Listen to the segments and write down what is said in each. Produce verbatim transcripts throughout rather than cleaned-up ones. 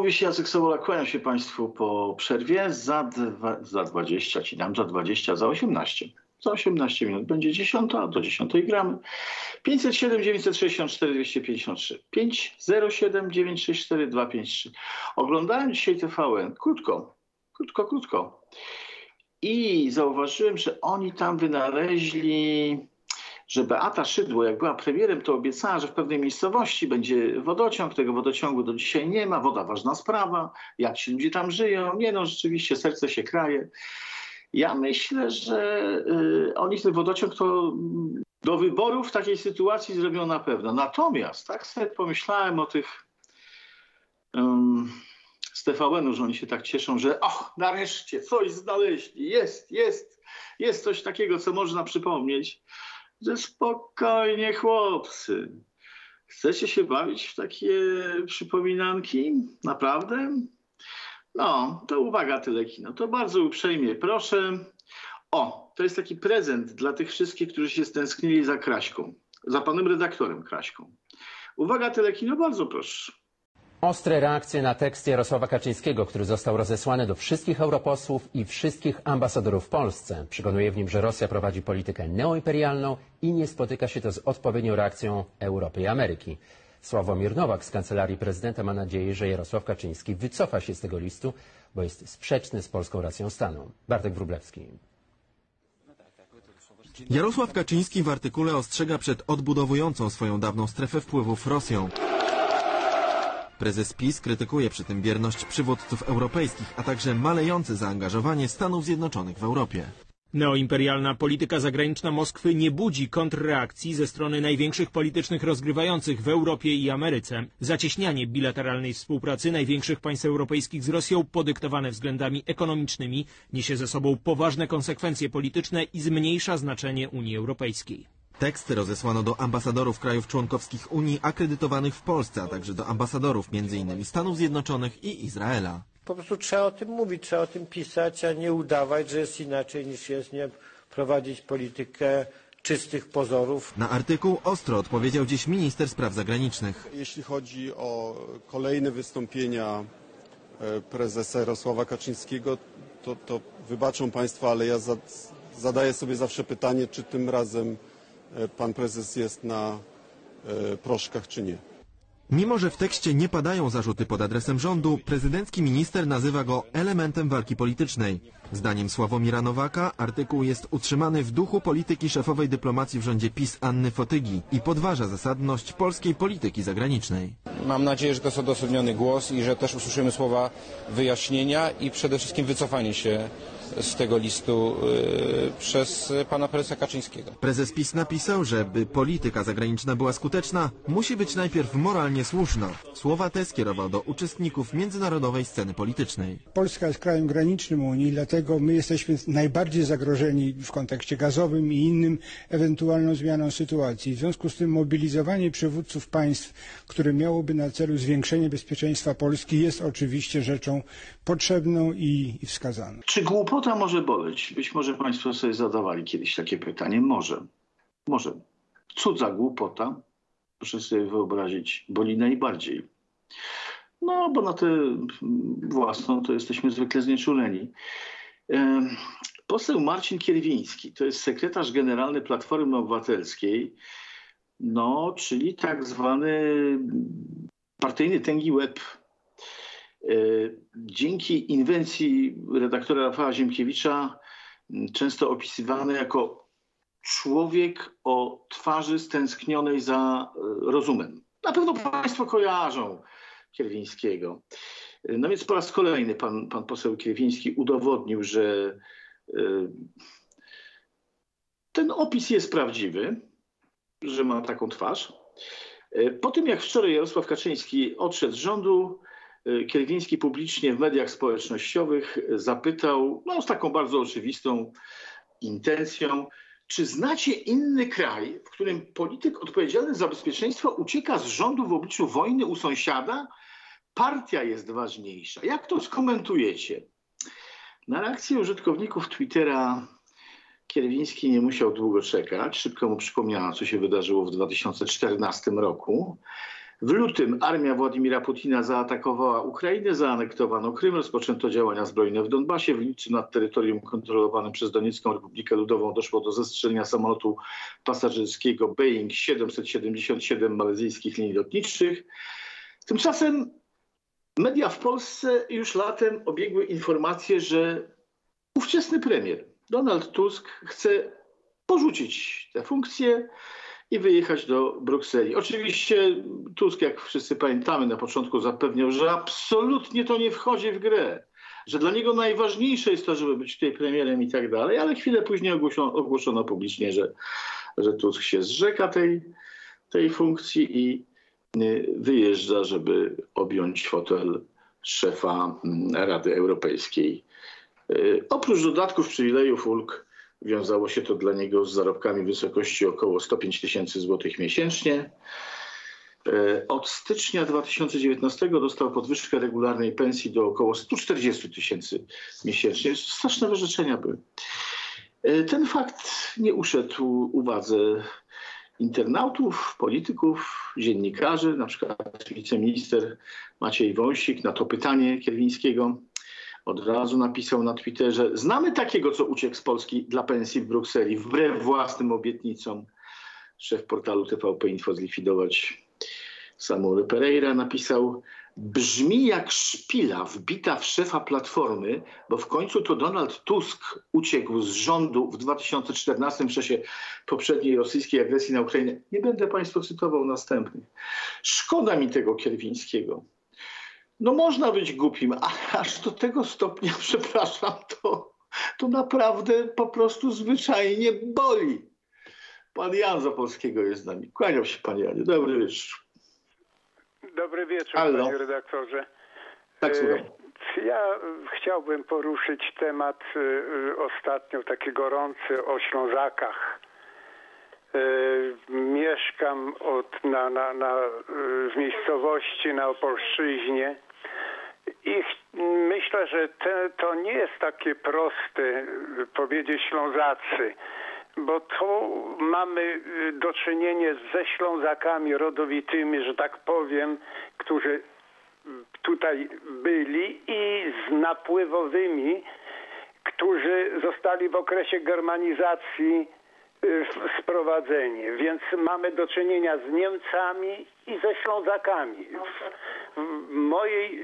mówi się Jacek Sobala, kłaniam się Państwu po przerwie. Za, dwa, za dwadzieścia, ci dam za dwadzieścia, za osiemnaście. Za osiemnaście minut będzie dziesiąta, do dziesiątej gramy. pięćset siedem dziewięćset sześćdziesiąt cztery dwieście pięćdziesiąt trzy. pięć zero siedem dziewięć sześć cztery dwa pięć trzy. Oglądałem dzisiaj T V N. Krótko, krótko, krótko. I zauważyłem, że oni tam wynaleźli, że Beata Szydło, jak była premierem, to obiecała, że w pewnej miejscowości będzie wodociąg. Tego wodociągu do dzisiaj nie ma. Woda ważna sprawa. Jak ci ludzie tam żyją? Nie no, rzeczywiście serce się kraje. Ja myślę, że y, oni ten wodociąg to do wyborów w takiej sytuacji zrobią na pewno. Natomiast tak sobie pomyślałem o tych um, z T V N-u, że oni się tak cieszą, że och, nareszcie coś znaleźli. Jest, jest, jest coś takiego, co można przypomnieć. Że spokojnie chłopcy. Chcecie się bawić w takie przypominanki? Naprawdę? No, to uwaga Telekino. To bardzo uprzejmie proszę. O, to jest taki prezent dla tych wszystkich, którzy się stęsknili za Kraśką. Za panem redaktorem Kraśką. Uwaga Telekino, bardzo proszę. Ostre reakcje na tekst Jarosława Kaczyńskiego, który został rozesłany do wszystkich europosłów i wszystkich ambasadorów w Polsce. Przekonuje w nim, że Rosja prowadzi politykę neoimperialną i nie spotyka się to z odpowiednią reakcją Europy i Ameryki. Sławomir Nowak z Kancelarii Prezydenta ma nadzieję, że Jarosław Kaczyński wycofa się z tego listu, bo jest sprzeczny z polską racją stanu. Bartek Wróblewski. Jarosław Kaczyński w artykule ostrzega przed odbudowującą swoją dawną strefę wpływów Rosją. Prezes PiS krytykuje przy tym bierność przywódców europejskich, a także malejące zaangażowanie Stanów Zjednoczonych w Europie. Neoimperialna polityka zagraniczna Moskwy nie budzi kontrreakcji ze strony największych politycznych rozgrywających w Europie i Ameryce. Zacieśnianie bilateralnej współpracy największych państw europejskich z Rosją, podyktowane względami ekonomicznymi, niesie ze sobą poważne konsekwencje polityczne i zmniejsza znaczenie Unii Europejskiej. Teksty rozesłano do ambasadorów krajów członkowskich Unii akredytowanych w Polsce, a także do ambasadorów między innymi Stanów Zjednoczonych i Izraela. Po prostu trzeba o tym mówić, trzeba o tym pisać, a nie udawać, że jest inaczej niż jest, nie prowadzić politykę czystych pozorów. Na artykuł ostro odpowiedział dziś minister spraw zagranicznych. Jeśli chodzi o kolejne wystąpienia prezesa Jarosława Kaczyńskiego, to, to wybaczą Państwo, ale ja zadaję sobie zawsze pytanie, czy tym razem pan prezes jest na e, proszkach czy nie. Mimo że w tekście nie padają zarzuty pod adresem rządu, prezydencki minister nazywa go elementem walki politycznej. Zdaniem Sławomira Nowaka artykuł jest utrzymany w duchu polityki szefowej dyplomacji w rządzie PiS Anny Fotygi i podważa zasadność polskiej polityki zagranicznej. Mam nadzieję, że to jest odosobniony głos i że też usłyszymy słowa wyjaśnienia i przede wszystkim wycofanie się z tego listu yy, przez pana prezesa Kaczyńskiego. Prezes PiS napisał, że by polityka zagraniczna była skuteczna, musi być najpierw moralnie słuszna. Słowa te skierował do uczestników międzynarodowej sceny politycznej. Polska jest krajem granicznym Unii, dlatego my jesteśmy najbardziej zagrożeni w kontekście gazowym i innym ewentualną zmianą sytuacji. W związku z tym mobilizowanie przywódców państw, które miałoby na celu zwiększenie bezpieczeństwa Polski, jest oczywiście rzeczą potrzebną i, i wskazaną. Czy głupot to może boleć. Być może Państwo sobie zadawali kiedyś takie pytanie. Może. Może. Cudza głupota, proszę sobie wyobrazić, boli najbardziej. No, bo na tę własną to jesteśmy zwykle znieczuleni. Poseł Marcin Kierwiński, to jest sekretarz generalny Platformy Obywatelskiej, no, czyli tak zwany partyjny tęgi łeb. Dzięki inwencji redaktora Rafała Ziemkiewicza często opisywany jako człowiek o twarzy stęsknionej za rozumem. Na pewno Państwo kojarzą Kierwińskiego. No więc po raz kolejny pan, pan poseł Kierwiński udowodnił, że ten opis jest prawdziwy, że ma taką twarz. Po tym jak wczoraj Jarosław Kaczyński odszedł z rządu, Kierwiński publicznie w mediach społecznościowych zapytał, no z taką bardzo oczywistą intencją, czy znacie inny kraj, w którym polityk odpowiedzialny za bezpieczeństwo ucieka z rządu w obliczu wojny u sąsiada? Partia jest ważniejsza. Jak to skomentujecie? Na reakcję użytkowników Twittera Kierwiński nie musiał długo czekać. Szybko mu przypomniano, co się wydarzyło w dwa tysiące czternastym roku. W lutym armia Władimira Putina zaatakowała Ukrainę, zaanektowano Krym, rozpoczęto działania zbrojne w Donbasie. W lipcu nad terytorium kontrolowanym przez Doniecką Republikę Ludową doszło do zestrzelenia samolotu pasażerskiego Boeing siedemset siedemdziesiąt siedem malezyjskich linii lotniczych. Tymczasem media w Polsce już latem obiegły informacje, że ówczesny premier Donald Tusk chce porzucić tę funkcję i wyjechać do Brukseli. Oczywiście Tusk, jak wszyscy pamiętamy, na początku zapewniał, że absolutnie to nie wchodzi w grę, że dla niego najważniejsze jest to, żeby być tutaj premierem i tak dalej, ale chwilę później ogłoszono, ogłoszono publicznie, że, że Tusk się zrzeka tej, tej funkcji i wyjeżdża, żeby objąć fotel szefa Rady Europejskiej. Oprócz dodatków, przywilejów, ulg, wiązało się to dla niego z zarobkami w wysokości około sto pięć tysięcy złotych miesięcznie. Od stycznia dwa tysiące dziewiętnastego dostał podwyżkę regularnej pensji do około stu czterdziestu tysięcy miesięcznie. Straszne wyrzeczenia były. Ten fakt nie uszedł uwadze internautów, polityków, dziennikarzy, na przykład wiceminister Maciej Wąsik na to pytanie Kierwińskiego od razu napisał na Twitterze: znamy takiego, co uciekł z Polski dla pensji w Brukseli, wbrew własnym obietnicom. Szef portalu T V P Info zlikwidować Samuel Pereira napisał: brzmi jak szpila wbita w szefa Platformy, bo w końcu to Donald Tusk uciekł z rządu w dwa tysiące czternastym w czasie poprzedniej rosyjskiej agresji na Ukrainę. Nie będę państwu cytował następnych. Szkoda mi tego Kierwińskiego. No można być głupim, ale aż do tego stopnia, przepraszam, to, to naprawdę po prostu zwyczajnie boli. Pan Jan Zapolskiego jest z nami. Kłaniam się, panie Janie. Dobry wieczór. Dobry wieczór, Halo. Panie redaktorze. Tak, słucham. Ja chciałbym poruszyć temat ostatnio taki gorący o Ślązakach. Mieszkam od, na, na, na, w miejscowości na Opolszczyźnie i myślę, że te, to nie jest takie proste powiedzieć Ślązacy, bo tu mamy do czynienia ze Ślązakami rodowitymi, że tak powiem, którzy tutaj byli, i z napływowymi, którzy zostali w okresie germanizacji sprowadzenie. Więc mamy do czynienia z Niemcami i ze Ślązakami. W mojej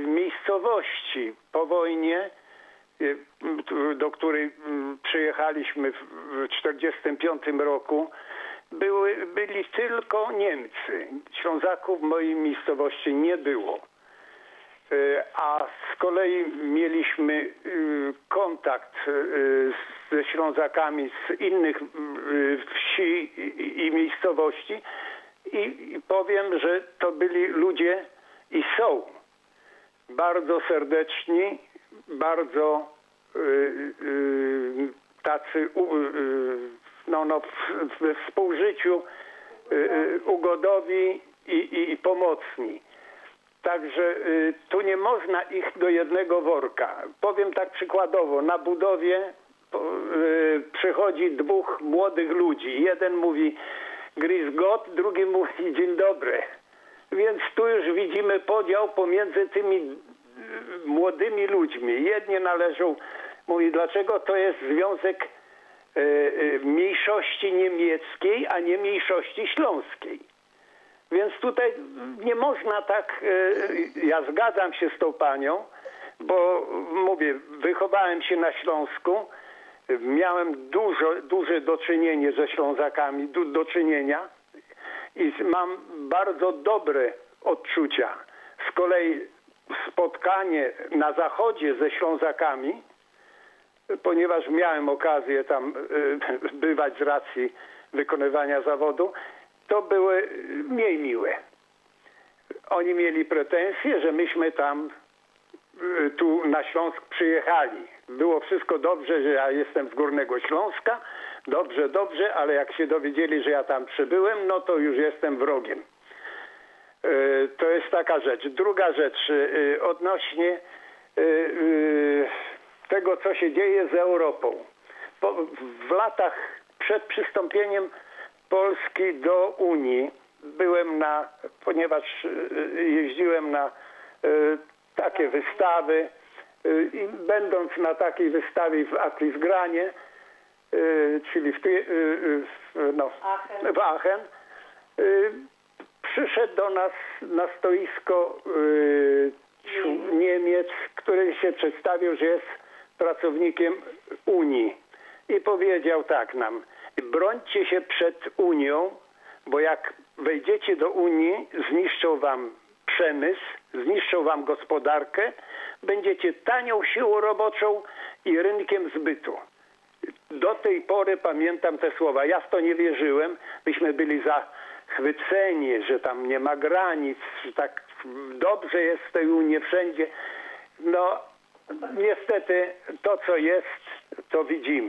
miejscowości po wojnie, do której przyjechaliśmy w tysiąc dziewięćset czterdziestym piątym roku, były, byli tylko Niemcy. Ślązaków w mojej miejscowości nie było. A z kolei mieliśmy kontakt ze Ślązakami z innych wsi i miejscowości i powiem, że to byli ludzie i są bardzo serdeczni, bardzo tacy no, no, we współżyciu ugodowi i, i, i pomocni. Także y, tu nie można ich do jednego worka. Powiem tak przykładowo, na budowie y, przychodzi dwóch młodych ludzi. Jeden mówi Gris Gott, drugi mówi dzień dobry. Więc tu już widzimy podział pomiędzy tymi y, młodymi ludźmi. Jedni należą, mówi dlaczego to jest związek y, y, mniejszości niemieckiej, a nie mniejszości śląskiej. Więc tutaj nie można tak, ja zgadzam się z tą panią, bo mówię, wychowałem się na Śląsku, miałem dużo, duże do czynienia ze Ślązakami, du, do czynienia i mam bardzo dobre odczucia. Z kolei spotkanie na zachodzie ze Ślązakami, ponieważ miałem okazję tam bywać z racji wykonywania zawodu, to były mniej miłe. Oni mieli pretensje, że myśmy tam tu na Śląsk przyjechali. Było wszystko dobrze, że ja jestem z Górnego Śląska, dobrze, dobrze, ale jak się dowiedzieli, że ja tam przybyłem, no to już jestem wrogiem. To jest taka rzecz. Druga rzecz odnośnie tego, co się dzieje z Europą. W latach przed przystąpieniem Polski do Unii byłem na, ponieważ jeździłem na takie wystawy i będąc na takiej wystawie w Akwizgranie, czyli w, no, w Aachen, przyszedł do nas na stoisko Niemiec, który się przedstawił, że jest pracownikiem Unii i powiedział tak nam: brońcie się przed Unią, bo jak wejdziecie do Unii, zniszczą wam przemysł, zniszczą wam gospodarkę, będziecie tanią siłą roboczą i rynkiem zbytu. Do tej pory pamiętam te słowa. Ja w to nie wierzyłem. Myśmy byli zachwyceni, że tam nie ma granic, że tak dobrze jest w tej Unii wszędzie. No niestety to, co jest, to widzimy.